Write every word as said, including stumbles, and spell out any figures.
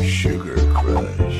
Sugar Crush.